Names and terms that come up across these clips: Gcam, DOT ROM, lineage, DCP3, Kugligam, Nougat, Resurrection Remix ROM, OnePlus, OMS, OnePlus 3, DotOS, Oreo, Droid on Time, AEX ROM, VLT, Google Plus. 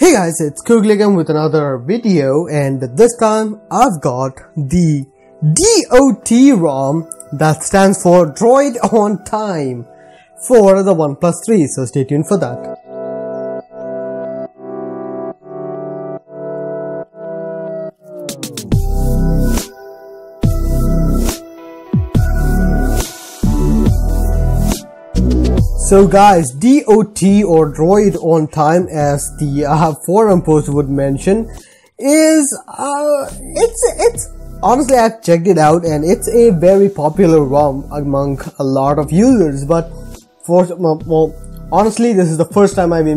Hey guys, it's Kugligam with another video, and this time I've got the DOT ROM that stands for Droid on Time for the OnePlus 3, so stay tuned for that. So guys, DOT or Droid on Time, as the forum post would mention, is it's honestly, I've checked it out and it's a very popular ROM among a lot of users. But for honestly, this is the first time I'm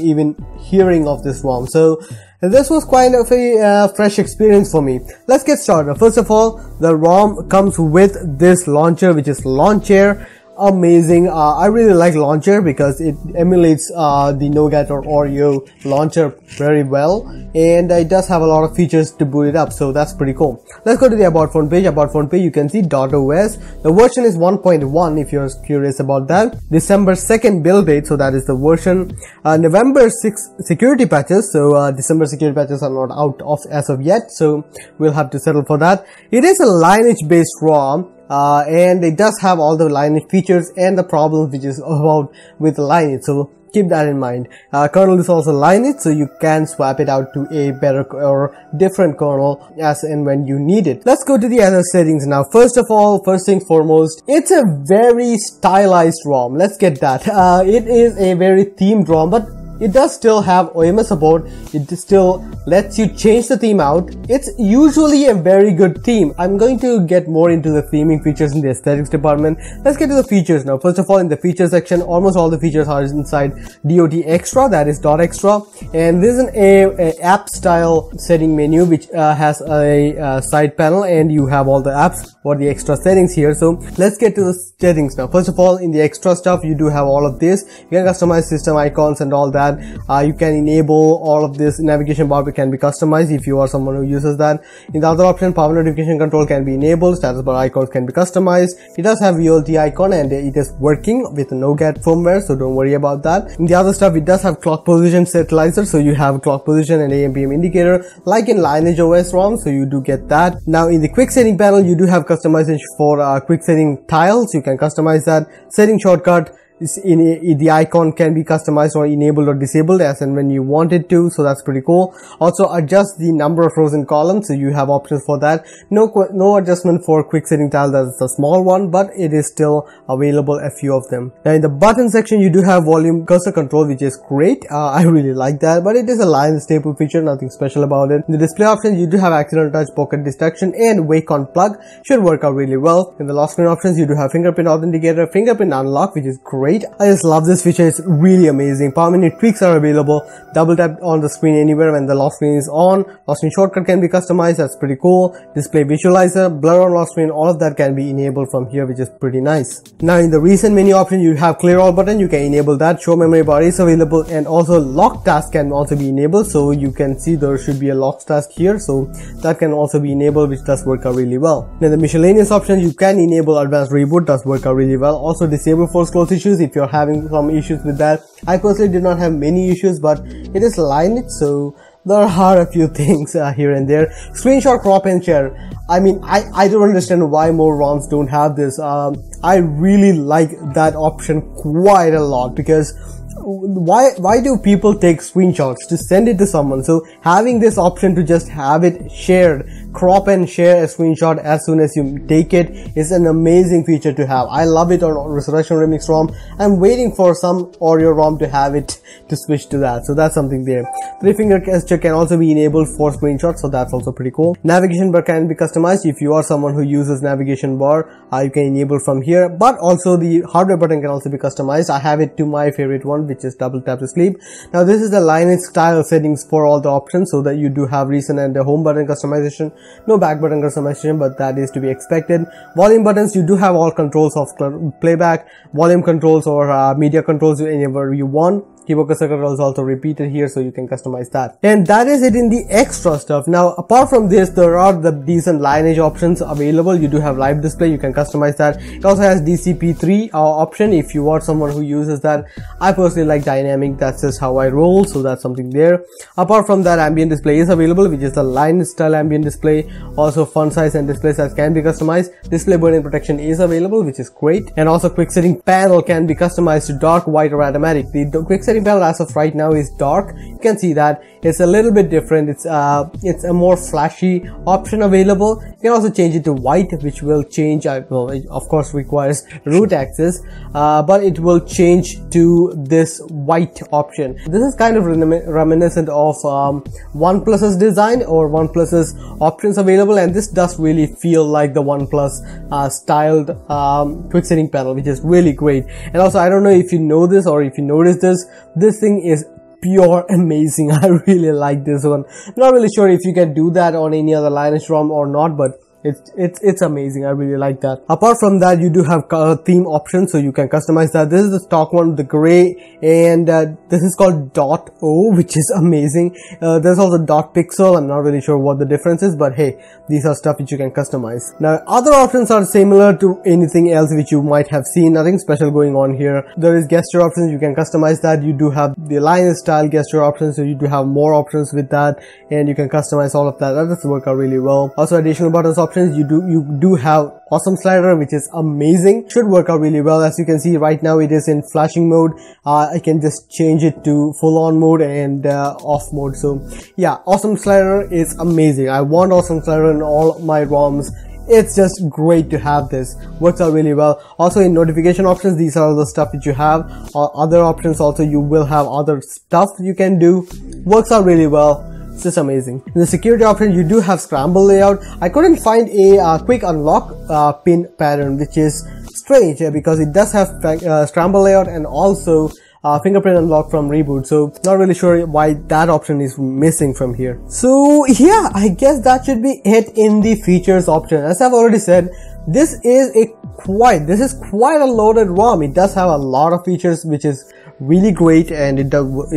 even hearing of this ROM. So this was kind of a fresh experience for me. Let's get started. First of all, the ROM comes with this launcher, which is Launcher. Amazing. I really like Launcher because it emulates the Nougat or Oreo launcher very well, and it does have a lot of features to boot it up, so that's pretty cool. Let's go to the About Phone page. About Phone page, you can see DotOS. The version is 1.1 if you're curious about that. December 2nd build date, so that is the version. November 6th security patches, so December security patches are not out as of yet, so we'll have to settle for that. It is a lineage based ROM. And it does have all the lineage features and the problems which is about with lineage, so keep that in mind. Kernel is also lineage, so you can swap it out to a better or different kernel as and when you need it. Let's go to the other settings now. First things foremost, it's a very stylized ROM. Let's get that. It is a very themed ROM, but it does still have OMS support. It still lets you change the theme out. It's usually a very good theme. I'm going to get more into the theming features in the aesthetics department. Let's get to the features now. First of all, in the feature section, almost all the features are inside DOT Extra, that is Dot Extra. And this is an app style setting menu, which has a side panel, and you have all the apps or the extra settings here. So let's get to the settings now. First of all, in the extra stuff, you do have all of this. You can customize system icons and all that. You can enable all of this. Navigation bar can be customized if you are someone who uses that. In the other option, power notification control can be enabled. Status bar icons can be customized. It does have VLT icon, and it is working with Nougat firmware, so don't worry about that. In the other stuff, it does have clock position setalizer, so you have clock position and AM/PM indicator like in Lineage OS ROM, so you do get that. Now in the quick setting panel, you do have customization for quick setting tiles. You can customize that. Setting shortcut, the icon can be customized or enabled or disabled as and when you want it to, so that's pretty cool. Also adjust the number of rows and columns, so you have options for that. No adjustment for quick setting tile, that's a small one, but it is still available, a few of them. Now in the button section, you do have volume cursor control, which is great. I really like that, but it is a line staple feature, nothing special about it. In the display options, you do have accidental touch, pocket distraction, and wake on plug, should work out really well. In the lock screen options, you do have fingerprint authenticator, fingerprint unlock, which is great. I just love this feature, it's really amazing. Power menu tweaks are available. Double tap on the screen anywhere when the lock screen is on. Lock screen shortcut can be customized, that's pretty cool. Display visualizer, blur on lock screen, all of that can be enabled from here, which is pretty nice. Now in the recent menu option, you have clear all button, you can enable that. Show memory bar is available, and also lock task can also be enabled, so you can see there should be a lock task here, so that can also be enabled, which does work out really well. Now the miscellaneous option, you can enable advanced reboot, does work out really well. Also disable force close issues if you're having some issues with that. I personally did not have many issues, but it is lineage, so there are a few things here and there. Screenshot, crop and share. I mean, I don't understand why more ROMs don't have this. I really like that option quite a lot, because why do people take screenshots to send it to someone? So having this option to just have it shared, crop and share a screenshot as soon as you take it, is an amazing feature to have. I love it on Resurrection Remix ROM. I'm waiting for some Oreo ROM to have it, to switch to that, so that's something there. Three finger gesture can also be enabled for screenshots, so that's also pretty cool. Navigation bar can be customized. If you are someone who uses navigation bar, you can enable from here, but also the hardware button can also be customized. I have it to my favorite one, which is double tap to sleep. Now this is the lineage style settings for all the options, so that you do have recent and the home button customization, no back button customization, but that is to be expected. Volume buttons, you do have all controls of playback, volume controls or media controls whenever you want. Keyboard circuit is also repeated here, so you can customize that. And that is it in the extra stuff. Now apart from this, there are the decent lineage options available. You do have live display, you can customize that. It also has DCP3 option if you are someone who uses that. I personally like dynamic, that's just how I roll, so that's something there. Apart from that, ambient display is available, which is the line style ambient display. Also font size and display size can be customized. Display burn-in protection is available, which is great. And also quick setting panel can be customized to dark, white or automatic. The quick setting panel as of right now is dark. You can see that it's a little bit different. It's a more flashy option available. You can also change it to white, which will change, well, it of course requires root access, but it will change to this white option. This is kind of reminiscent of OnePlus's design or OnePlus's options available, and this does really feel like the OnePlus styled quick setting panel, which is really great. And also, I don't know if you know this or if you noticed this, this thing is pure amazing. I really like this one. Not really sure if you can do that on any other lineage ROM or not, but it's amazing. I really like that. Apart from that, you do have color theme options, so you can customize that. This is the stock one, the gray, and this is called DotO, which is amazing. There's also Dot Pixel. I'm not really sure what the difference is, but hey, these are stuff which you can customize. Now, other options are similar to anything else which you might have seen. Nothing special going on here. There is gesture options. You can customize that. You do have the line style gesture options, so you do have more options with that, and you can customize all of that. That does work out really well. Also, additional buttons options. You do have awesome slider, which is amazing. Should work out really well. As you can see right now, it is in flashing mode. I can just change it to full on mode and off mode. So yeah, awesome slider is amazing. I want awesome slider in all my ROMs. It's just great to have this. Works out really well. Also in notification options, these are all the stuff that you have. Other options also, you will have other stuff you can do. Works out really well. It's just amazing. In the security option, you do have scramble layout. I couldn't find a quick unlock pin pattern, which is strange because it does have scramble layout and also fingerprint unlock from reboot, so not really sure why that option is missing from here. So yeah, I guess that should be it in the features option. As I've already said, this is quite a loaded ROM. It does have a lot of features, which is really great, and it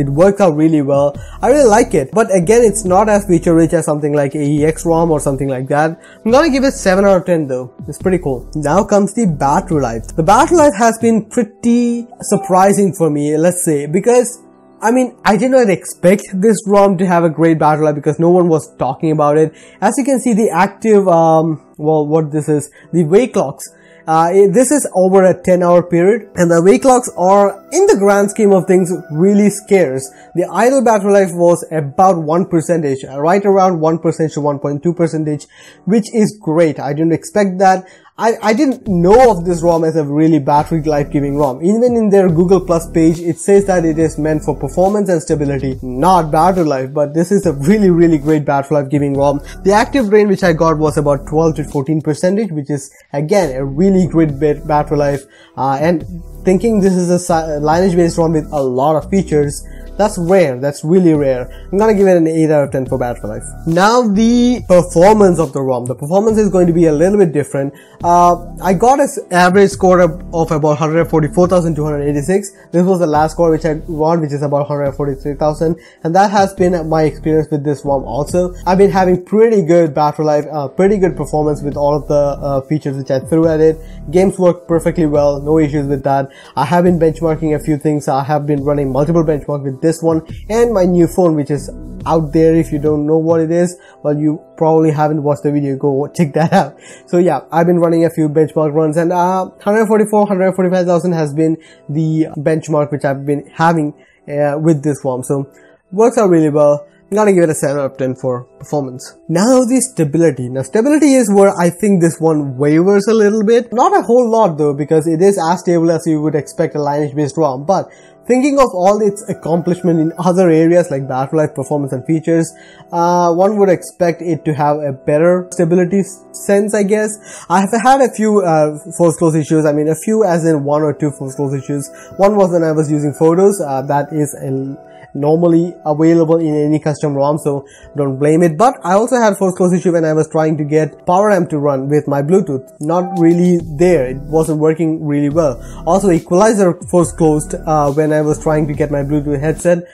works out really well. I really like it, but again, it's not as feature rich as something like AEX ROM or something like that. I'm gonna give it 7 out of 10 though. It's pretty cool. Now comes the battery life. The battery life has been pretty surprising for me, let's say, because I mean, I did not expect this ROM to have a great battery life because no one was talking about it. As you can see, the active, well, what this is, the wake clocks. This is over a 10-hour period, and the wake clocks are, in the grand scheme of things, really scarce. The idle battery life was about 1%, right around 1% to 1.2%, which is great. I didn't expect that. I didn't know of this ROM as a really battery life giving ROM. Even in their Google Plus page, it says that it is meant for performance and stability, not battery life, but this is a really great battery life giving ROM. The active drain which I got was about 12 to 14%, which is again a really great battery life, and thinking this is a lineage based ROM with a lot of features, that's rare. That's really rare. I'm gonna give it an 8 out of 10 for battery life. Now the performance of the ROM. The performance is going to be a little bit different. I got an average score of about 144,286. This was the last score which I got, which is about 143,000, and that has been my experience with this ROM also. I've been having pretty good battery life, pretty good performance with all of the features which I threw at it. Games work perfectly well, no issues with that. I have been benchmarking a few things. I have been running multiple benchmarks with this one and my new phone, which is out there. If you don't know what it is, well, you probably haven't watched the video, go check that out. So yeah, I've been running a few benchmark runs, and 145,000 has been the benchmark which I've been having with this ROM, so works out really well. I'm gonna give it a 7 out of 10 for performance. Now the stability. Now stability is where I think this one wavers a little bit. Not a whole lot though, because it is as stable as you would expect a lineage based ROM, but thinking of all its accomplishment in other areas like battery life, performance and features, one would expect it to have a better stability sense, I guess. I have had a few force close issues. I mean a few as in 1 or 2 force close issues. One was when I was using photos. That is normally available in any custom ROM, so don't blame it. But I also had force close issue when I was trying to get power amp to run with my Bluetooth. Not really there, it wasn't working really well. Also equalizer force closed when I was trying to get my Bluetooth headset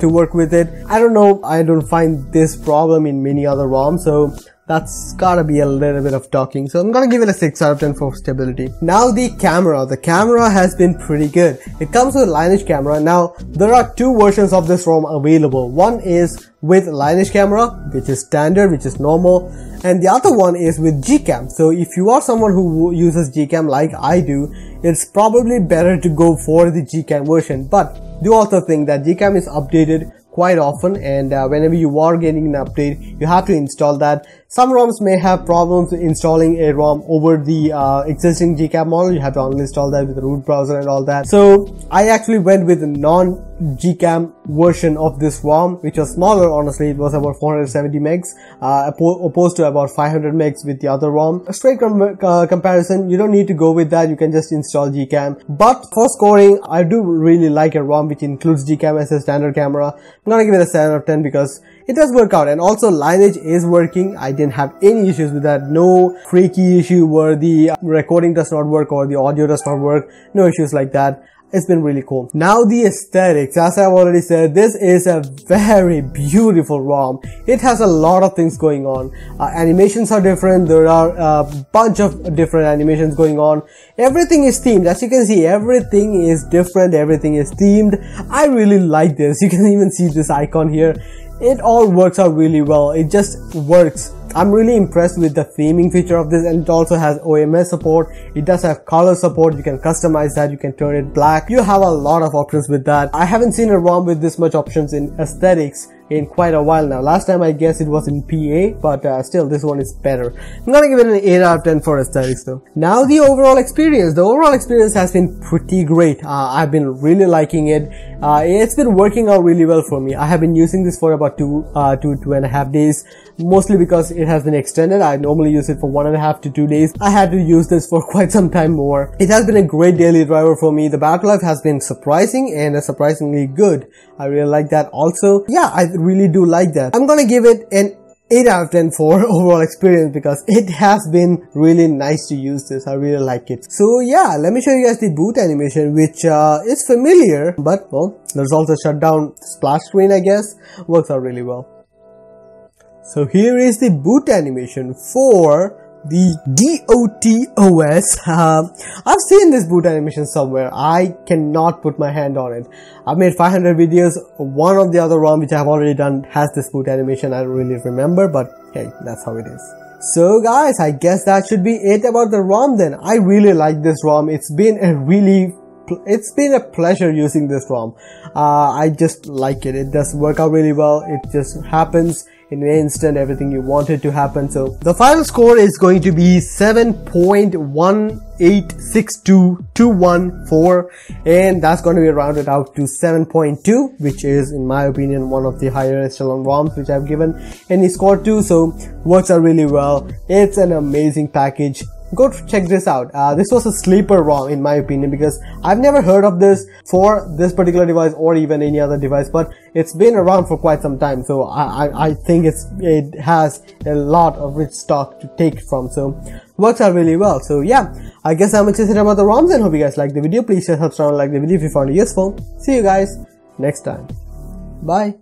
to work with it. I don't know, I don't find this problem in many other ROMs, so that's gotta be a little bit of talking. So I'm gonna give it a 6 out of 10 for stability. Now the camera has been pretty good. It comes with a lineage camera. Now there are two versions of this ROM available. One is with lineage camera, which is standard, which is normal, and the other one is with Gcam. So if you are someone who uses Gcam like I do, it's probably better to go for the Gcam version. But do also think that Gcam is updated quite often, and whenever you are getting an update, you have to install that. Some ROMs may have problems installing a ROM over the existing Gcam model. You have to uninstall that with the root browser and all that. So I actually went with a non-Gcam version of this ROM, which was smaller. Honestly, it was about 470 megs opposed to about 500 megs with the other ROM. A straight comparison, you don't need to go with that, you can just install Gcam. But for scoring, I do really like a ROM which includes Gcam as a standard camera. I'm gonna give it a 7 out of 10 because it does work out, and also lineage is working. I didn't have any issues with that. No freaky issue where the recording does not work or the audio does not work, no issues like that. It's been really cool. Now the aesthetics, as I've already said, this is a very beautiful ROM. It has a lot of things going on. Animations are different. There are a bunch of different animations going on. Everything is themed. As you can see, everything is different. Everything is themed. I really like this. You can even see this icon here. It all works out really well. It just works. I'm really impressed with the theming feature of this, and it also has OMS support. It does have color support. You can customize that. You can turn it black. You have a lot of options with that. I haven't seen a ROM with this much options in aesthetics in quite a while now. Last time I guess it was in PA, but still this one is better. I'm gonna give it an 8 out of 10 for aesthetics though. Now the overall experience. The overall experience has been pretty great. I've been really liking it. It's been working out really well for me. I have been using this for about two and a half days, mostly because it has been extended. I normally use it for 1.5 to 2 days. I had to use this for quite some time more. It has been a great daily driver for me. The battery life has been surprising and surprisingly good. I really like that also. Yeah, I really do like that. I'm gonna give it an 8 out of 10 for overall experience because it has been really nice to use this. I really like it. So yeah, let me show you guys the boot animation, which is familiar, but well, there's also shutdown splash screen, I guess. Works out really well. So here is the boot animation for the DOTOS. I've seen this boot animation somewhere. I cannot put my hand on it. I've made 500 videos. One of the other ROM which I've already done has this boot animation. I don't really remember, but hey, that's how it is. So guys, I guess that should be it about the ROM then. I really like this ROM. It's been a pleasure using this ROM. I just like it. It does work out really well. It just happens in an instant, everything you wanted to happen. So the final score is going to be 7.1862214, and that's going to be rounded out to 7.2, which is in my opinion one of the higher echelon ROMs which I've given any score to. So works out really well. It's an amazing package. Go check this out. This was a sleeper ROM in my opinion because I've never heard of this for this particular device or even any other device, but it's been around for quite some time, so I think it has a lot of rich stock to take from, so works out really well. So yeah, I guess that much is it about the ROMs, and hope you guys like the video. Please share, subscribe, and like the video if you found it useful. See you guys next time. Bye.